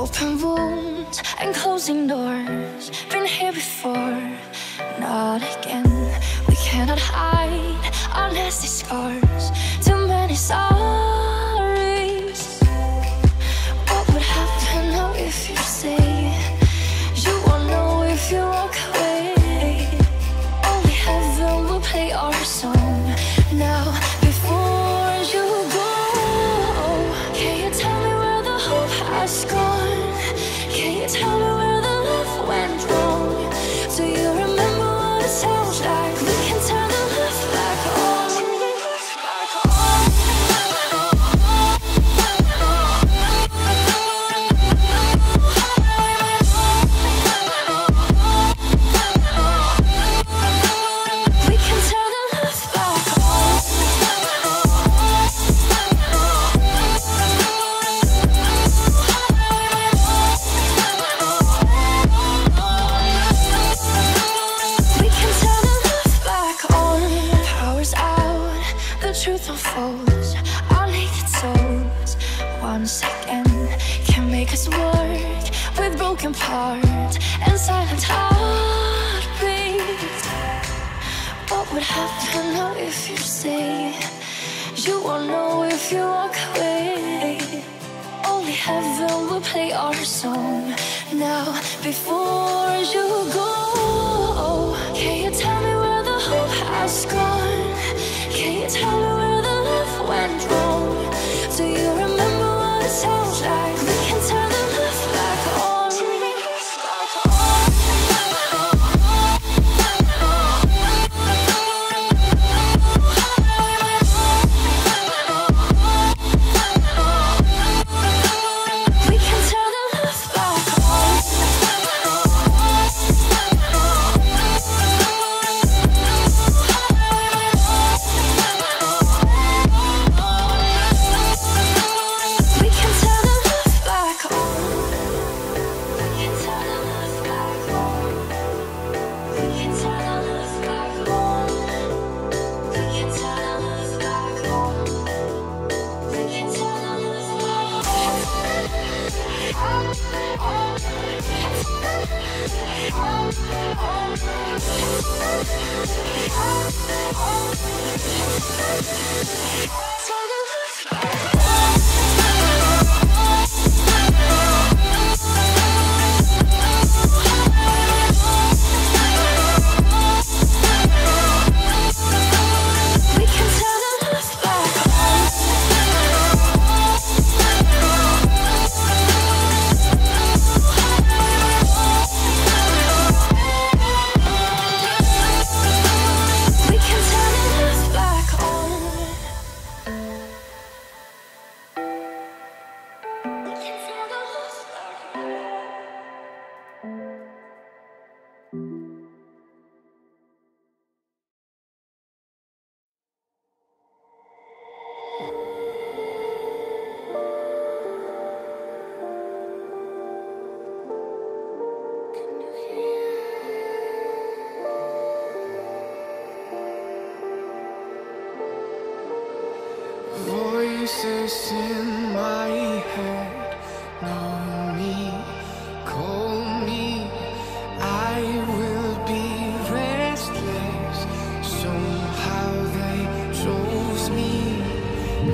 Open wounds and closing doors. Been here before, not again. We cannot hide our nasty scars. Too many sorries. What would happen now if you say you won't know if you walk away? Only heaven will play our song now. Before you go, can you tell me where the hope has gone? Tell me where the love went wrong. Do you remember what it sounds like? We can turn the love back on. We can turn the love back on. Truth unfolds, our naked souls once again can make us work with broken parts and silent heartbeats. What would happen now if you say you won't know if you walk away? Only heaven will play our song now. Before you go, can you tell me where the hope has gone? Can you tell me where the love went wrong? Do you remember what it sounds like? We can turn the love back on. We can turn the love back on. Voices in my head know me, call me. I will be restless. Somehow they chose me.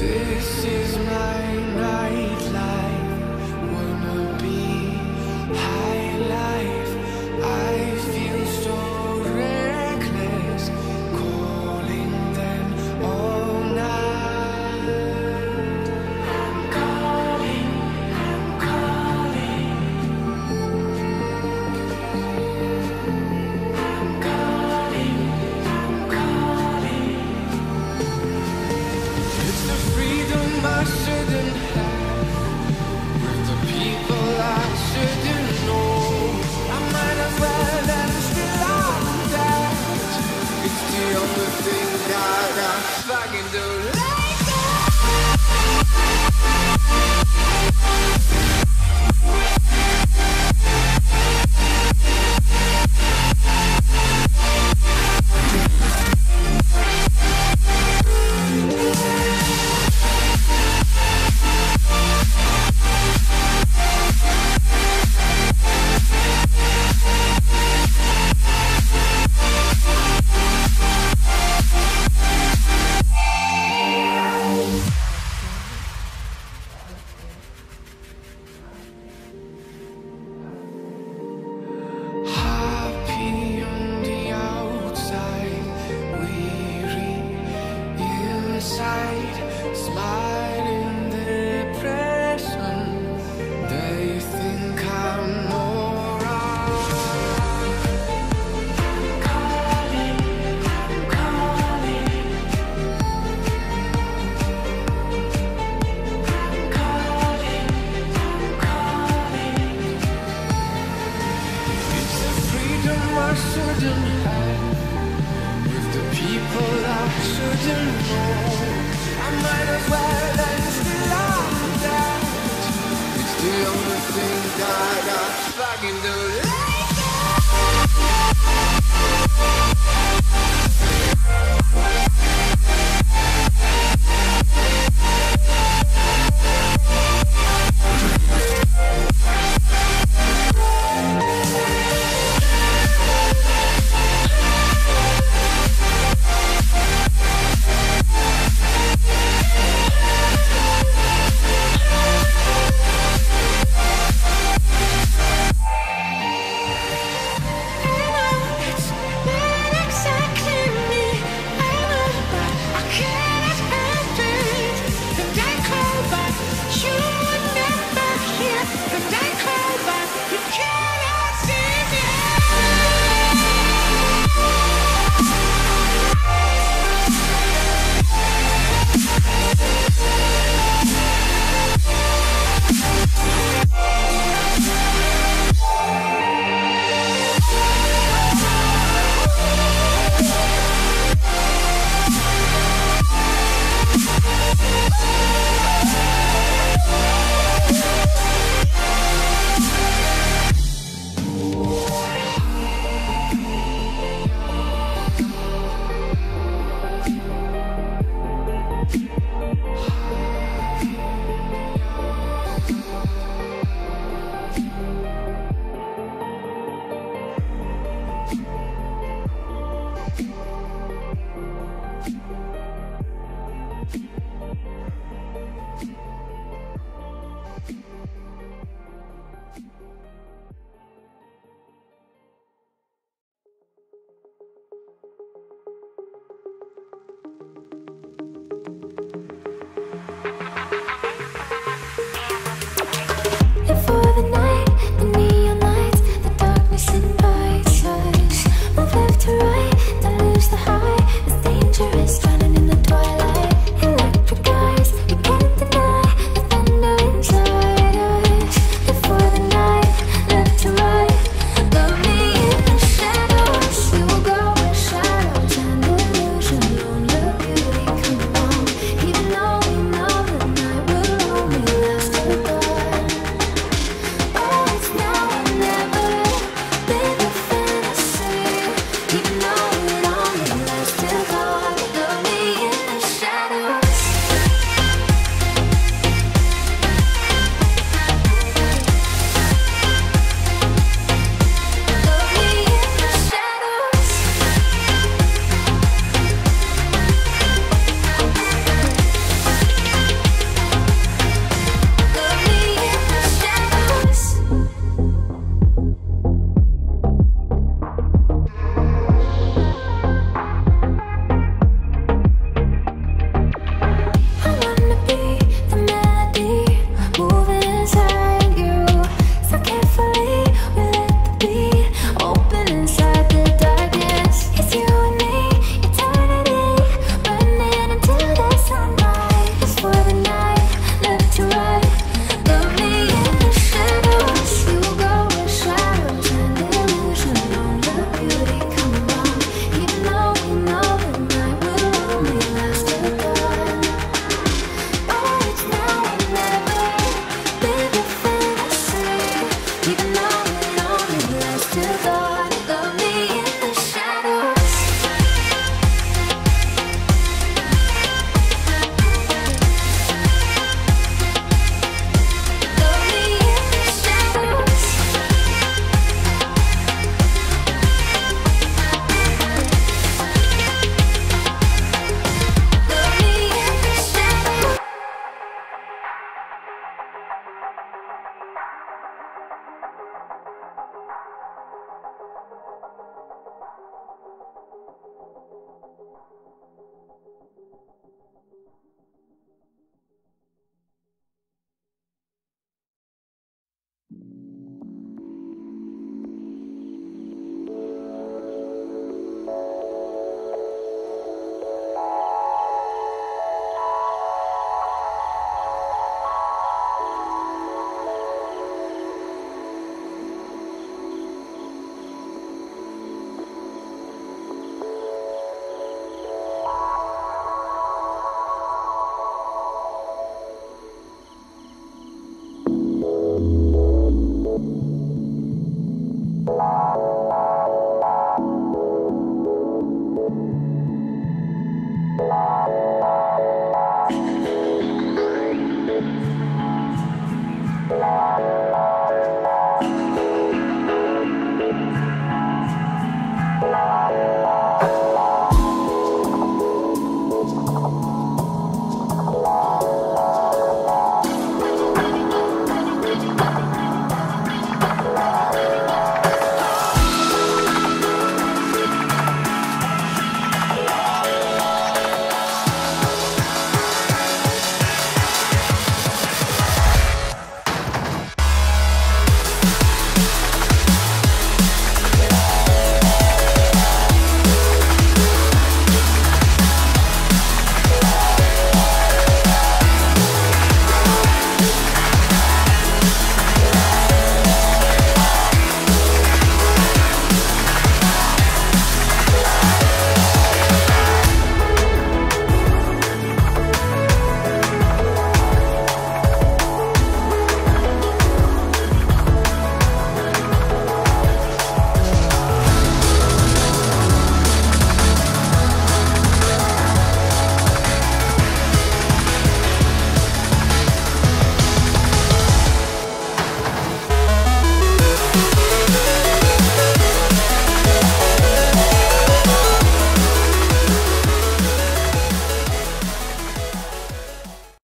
This is my night life. Wanna be high life. I feel so reckless, calling them all night. can do it.